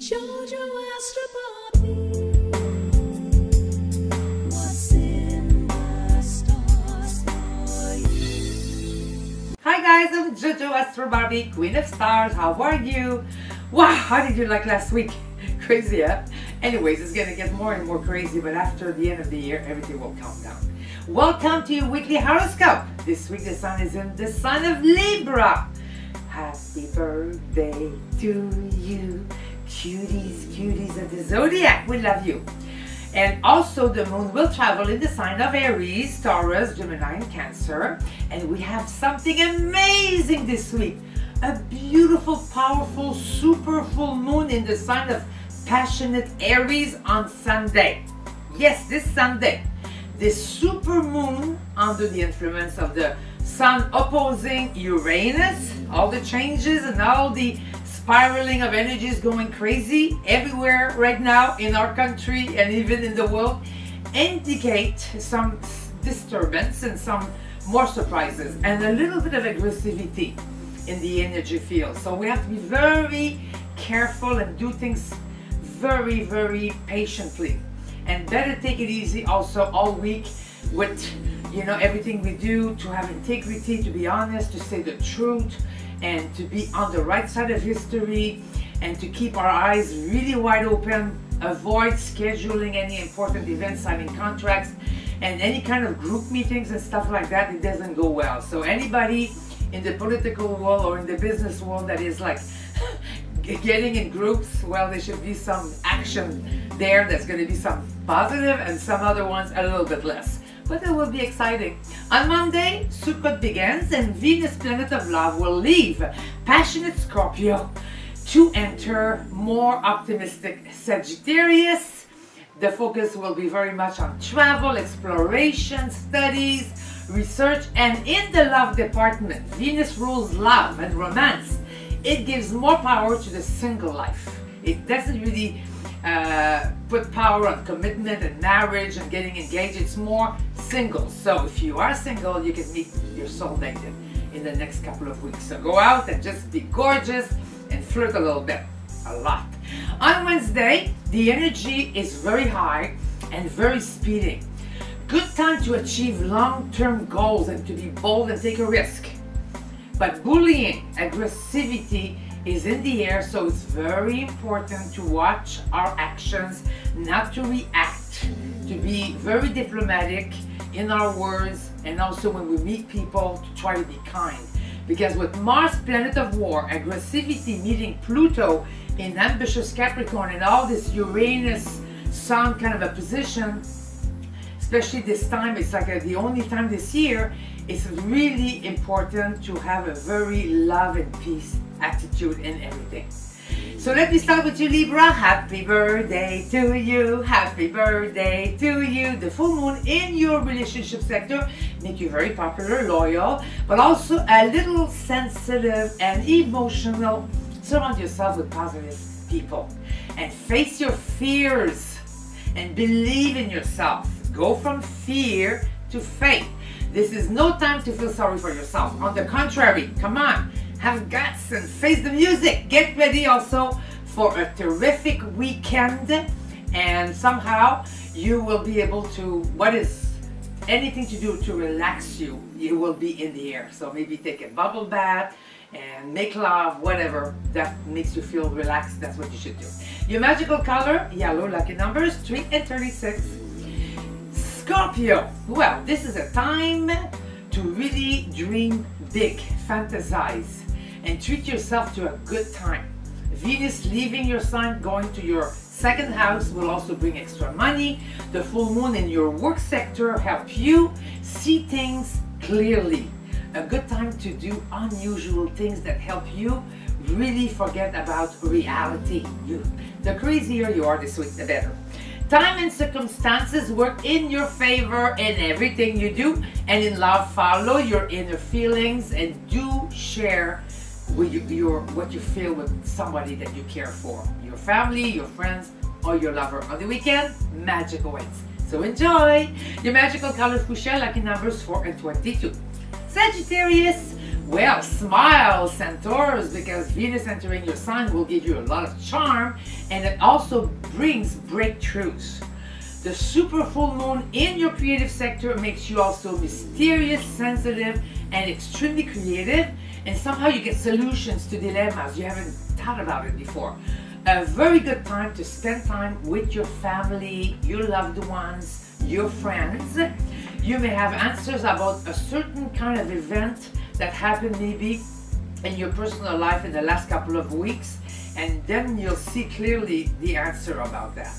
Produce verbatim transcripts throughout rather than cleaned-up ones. Jojo Astro Barbie. What's in the stars for you? Hi guys, I'm Jojo Astro Barbie, Queen of Stars. How are you? Wow, how did you like last week? Crazy, yeah? Anyways, it's gonna get more and more crazy, but after the end of the year, everything will calm down. Welcome to your weekly horoscope. This week the sun is in the sign of Libra. Happy birthday to you. Cuties, cuties of the zodiac, we love you. And also the moon will travel in the sign of Aries, Taurus, Gemini, and Cancer. And we have something amazing this week. A beautiful, powerful, super full moon in the sign of passionate Aries on Sunday. Yes, this Sunday. This super moon under the influence of the sun opposing Uranus, all the changes and all the spiraling of energy is going crazy everywhere right now in our country and even in the world, indicate some disturbance and some more surprises and a little bit of aggressivity in the energy field. So we have to be very careful and do things very, very patiently, and better take it easy also all week with, you know, everything we do, to have integrity, to be honest, to say the truth, and to be on the right side of history, and to keep our eyes really wide open, avoid scheduling any important events, signing contracts, and any kind of group meetings and stuff like that. It doesn't go well. So anybody in the political world or in the business world that is like getting in groups, well, there should be some action there. There's going to be some positive and some other ones a little bit less. But it will be exciting. On Monday, Sukkot begins and Venus, planet of love, will leave passionate Scorpio to enter more optimistic Sagittarius. The focus will be very much on travel, exploration, studies, research, and in the love department, Venus rules love and romance. It gives more power to the single life. It doesn't really uh, put power on commitment and marriage and getting engaged. It's more single. So if you are single, you can meet your soulmate in the next couple of weeks. So go out and just be gorgeous and flirt a little bit, a lot. On Wednesday, the energy is very high and very speeding. Good time to achieve long-term goals and to be bold and take a risk. But bullying, aggressivity is in the air, so it's very important to watch our actions, not to react, to be very diplomatic in our words, and also when we meet people, to try to be kind. Because with Mars, planet of war, aggressivity meeting Pluto in ambitious Capricorn and all this Uranus Sun kind of a position, especially this time, it's like a, the only time this year, it's really important to have a very love and peace attitude in everything. So let me start with you, Libra. Happy birthday to you. Happy birthday to you. The full moon in your relationship sector makes you very popular, loyal, but also a little sensitive and emotional. Surround yourself with positive people and face your fears and believe in yourself. Go from fear to faith. This is no time to feel sorry for yourself. On the contrary, come on, have guts and face the music. Get ready also for a terrific weekend, and somehow you will be able to, what is anything to do to relax you, you will be in the air. So maybe take a bubble bath and make love, whatever that makes you feel relaxed, that's what you should do. Your magical color, yellow, lucky numbers, three and thirty-six. Scorpio, well, this is a time to really dream big, fantasize, and treat yourself to a good time. Venus leaving your sign, going to your second house, will also bring extra money. The full moon in your work sector help you see things clearly. A good time to do unusual things that help you really forget about reality. You, the crazier you are this week, the better. Time and circumstances work in your favor in everything you do, and in love, follow your inner feelings and do share with you, your, what you feel with somebody that you care for, your family, your friends, or your lover. On the weekend, magic awaits. So enjoy! Your magical color fuchsia, lucky numbers four and twenty-two. Sagittarius, well, smile, Centaurus, because Venus entering your sign will give you a lot of charm, and it also brings breakthroughs. The super full moon in your creative sector makes you also mysterious, sensitive, and extremely creative, and somehow you get solutions to dilemmas you haven't thought about it before. A very good time to spend time with your family, your loved ones, your friends. You may have answers about a certain kind of event that happened maybe in your personal life in the last couple of weeks, and then you'll see clearly the answer about that.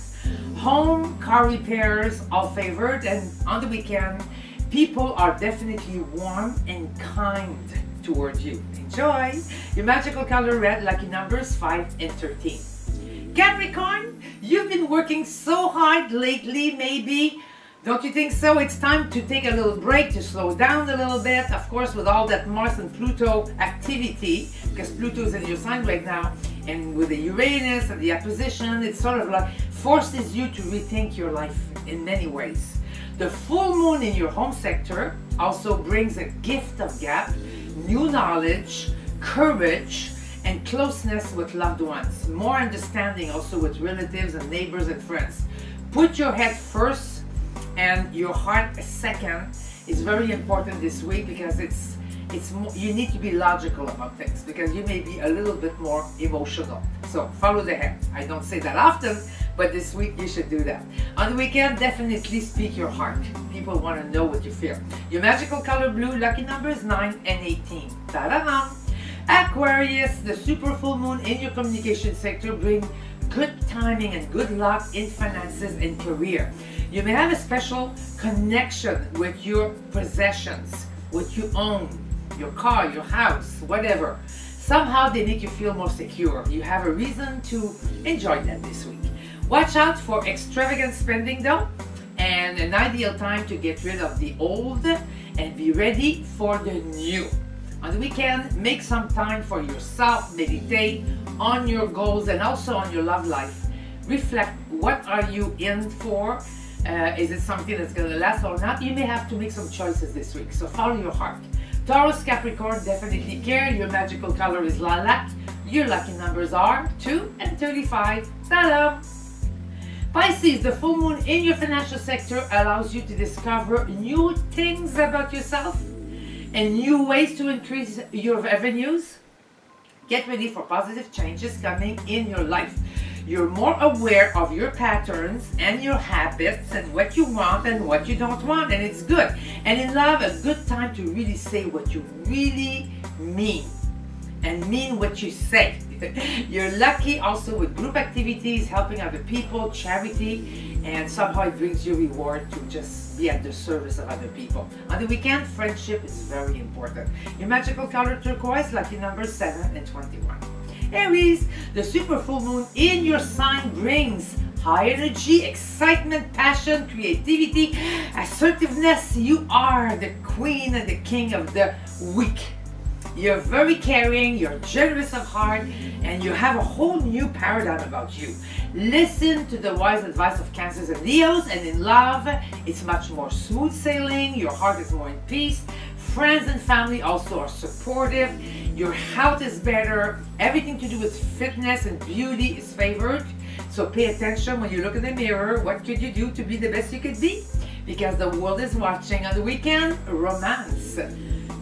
Home car repairs are favored, and on the weekend people are definitely warm and kind towards you. Enjoy your magical color red, lucky numbers five and thirteen. Capricorn, you've been working so hard lately, maybe, don't you think so? It's time to take a little break, to slow down a little bit, of course, with all that Mars and Pluto activity, because Pluto's in your sign right now, and with the Uranus and the opposition, it sort of like forces you to rethink your life in many ways. The full moon in your home sector also brings a gift of gap, new knowledge, courage, and closeness with loved ones. More understanding also with relatives and neighbors and friends. Put your head first and your heart second is very important this week, because it's It's, you need to be logical about things, because you may be a little bit more emotional. So follow the head. I don't say that often, but this week you should do that. On the weekend, definitely speak your heart. People want to know what you feel. Your magical color blue, lucky numbers nine and eighteen. Ta-da! Aquarius, the super full moon in your communication sector brings good timing and good luck in finances and career. You may have a special connection with your possessions, what you own. Your car, your house, whatever. Somehow they make you feel more secure. You have a reason to enjoy that this week. Watch out for extravagant spending though, and an ideal time to get rid of the old and be ready for the new. On the weekend, make some time for yourself, meditate on your goals and also on your love life. Reflect, what are you in for? Uh, is it something that's going to last or not? You may have to make some choices this week, so follow your heart. Taurus, Capricorn, definitely care. Your magical color is lilac. Your lucky numbers are two and thirty-five. Ta-da! Pisces, the full moon in your financial sector allows you to discover new things about yourself and new ways to increase your revenues. Get ready for positive changes coming in your life. You're more aware of your patterns and your habits and what you want and what you don't want, and it's good. And in love, a good time to really say what you really mean and mean what you say. You're lucky also with group activities, helping other people, charity, and somehow it brings you reward to just be at the service of other people. On the weekend, friendship is very important. Your magical color turquoise, lucky number seven and twenty-one. Aries, the super full moon in your sign brings high energy, excitement, passion, creativity, assertiveness. You are the queen and the king of the week. You're very caring, you're generous of heart, and you have a whole new paradigm about you. Listen to the wise advice of Cancers and Leos, and in love, it's much more smooth sailing, your heart is more in peace. Friends and family also are supportive. Your health is better. Everything to do with fitness and beauty is favored. So pay attention when you look in the mirror. What could you do to be the best you could be? Because the world is watching. On the weekend, romance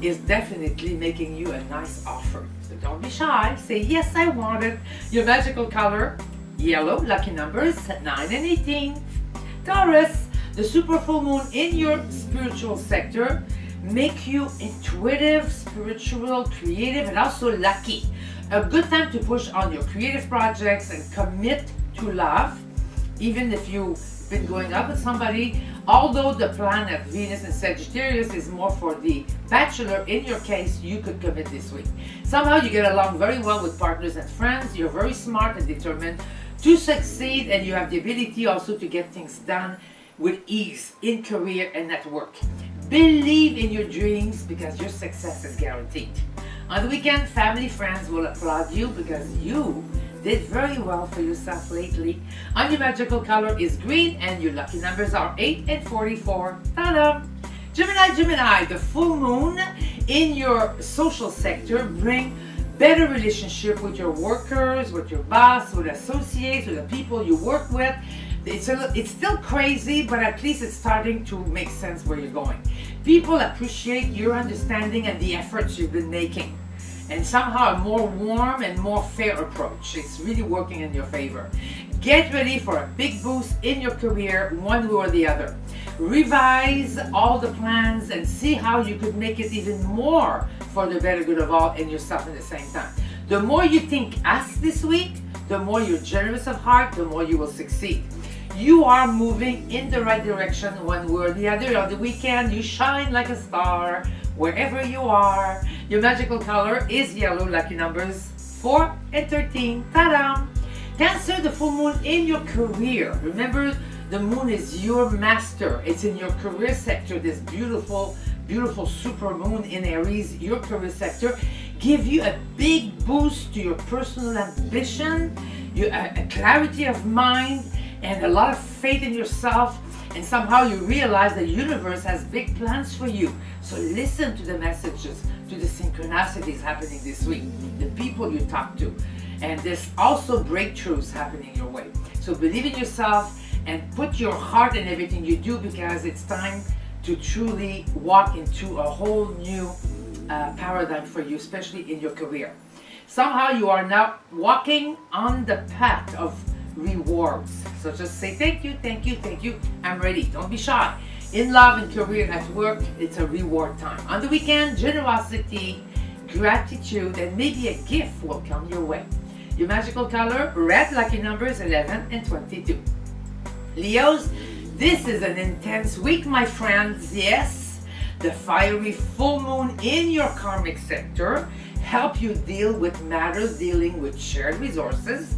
is definitely making you a nice offer. So don't be shy. Say, yes, I want it. Your magical color, yellow, lucky numbers, nine and eighteen. Taurus, the super full moon in your spiritual sector make you intuitive, spiritual, creative, and also lucky. A good time to push on your creative projects and commit to love, even if you've been going up with somebody. Although the planet Venus in Sagittarius is more for the bachelor, in your case, you could commit this week. Somehow you get along very well with partners and friends. You're very smart and determined to succeed, and you have the ability also to get things done with ease in career and at work. Believe in your dreams, because your success is guaranteed. On the weekend, family, friends will applaud you because you did very well for yourself lately. On your magical color is green, and your lucky numbers are eight and forty-four. Ta-da! Gemini, Gemini, the full moon in your social sector bring better relationship with your workers, with your boss, with associates, with the people you work with. It's, a, it's still crazy, but at least it's starting to make sense where you're going. People appreciate your understanding and the efforts you've been making. And somehow a more warm and more fair approach. It's really working in your favor. Get ready for a big boost in your career, one way or the other. Revise all the plans and see how you could make it even more for the better good of all and yourself at the same time. The more you think us this week, the more you're generous of heart, the more you will succeed. You are moving in the right direction one way or the other. On the weekend, you shine like a star wherever you are. Your magical color is yellow, lucky numbers four and thirteen. Ta-da! Cancer, the full moon in your career. Remember, the moon is your master. It's in your career sector, this beautiful, beautiful super moon in Aries, your career sector. Give you a big boost to your personal ambition, you, a, a clarity of mind, and a lot of faith in yourself, and somehow you realize the universe has big plans for you. So listen to the messages, to the synchronicities happening this week, the people you talk to, and there's also breakthroughs happening your way. So believe in yourself and put your heart in everything you do, because it's time to truly walk into a whole new uh, paradigm for you, especially in your career. Somehow you are now walking on the path of rewards. So just say thank you, thank you, thank you. I'm ready. Don't be shy. In love and career, at work, it's a reward time. On the weekend, generosity, gratitude, and maybe a gift will come your way. Your magical color, red, lucky numbers eleven and twenty-two. Leos, this is an intense week, my friends. Yes, the fiery full moon in your karmic sector help you deal with matters dealing with shared resources,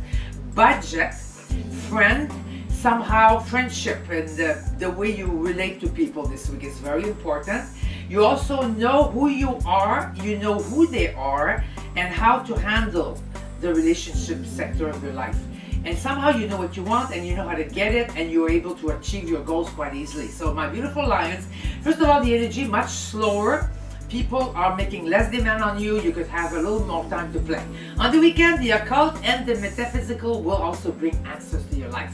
budget, friend, somehow friendship, and the, the way you relate to people this week is very important. You also know who you are, you know who they are, and how to handle the relationship sector of your life. And somehow you know what you want and you know how to get it, and you're able to achieve your goals quite easily. So my beautiful lions, first of all, the energy much slower. People are making less demand on you. You could have a little more time to play. On the weekend, the occult and the metaphysical will also bring answers to your life.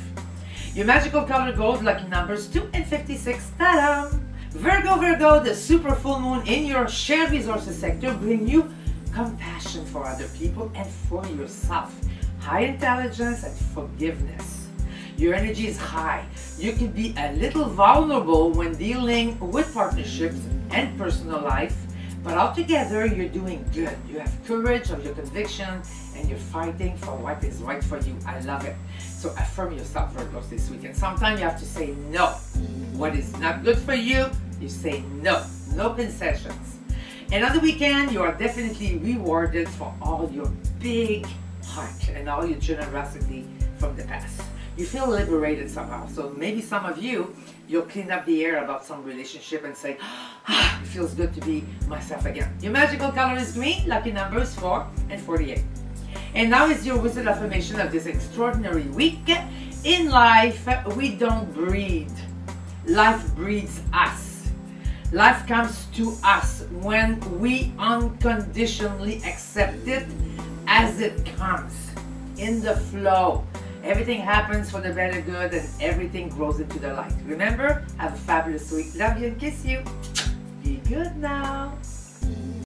Your magical color gold, lucky numbers two and fifty-six. Ta-da! Virgo, Virgo, the super full moon in your shared resources sector bring you compassion for other people and for yourself. High intelligence and forgiveness. Your energy is high. You can be a little vulnerable when dealing with partnerships and personal life. But altogether, you're doing good. You have courage of your conviction and you're fighting for what is right for you. I love it. So affirm yourself, Virgos, this weekend. Sometimes you have to say no. What is not good for you, you say no. No concessions. And on the weekend, you are definitely rewarded for all your big heart and all your generosity from the past. You feel liberated somehow. So maybe some of you, you'll clean up the air about some relationship and say, ah, it feels good to be myself again. Your magical color is green, lucky numbers four and forty-eight. And now is your wizard affirmation of this extraordinary week. In life, we don't breed. Life breeds us. Life comes to us when we unconditionally accept it as it comes, in the flow. Everything happens for the better good and everything grows into the light. Remember, have a fabulous week. Love you and kiss you. Be good now.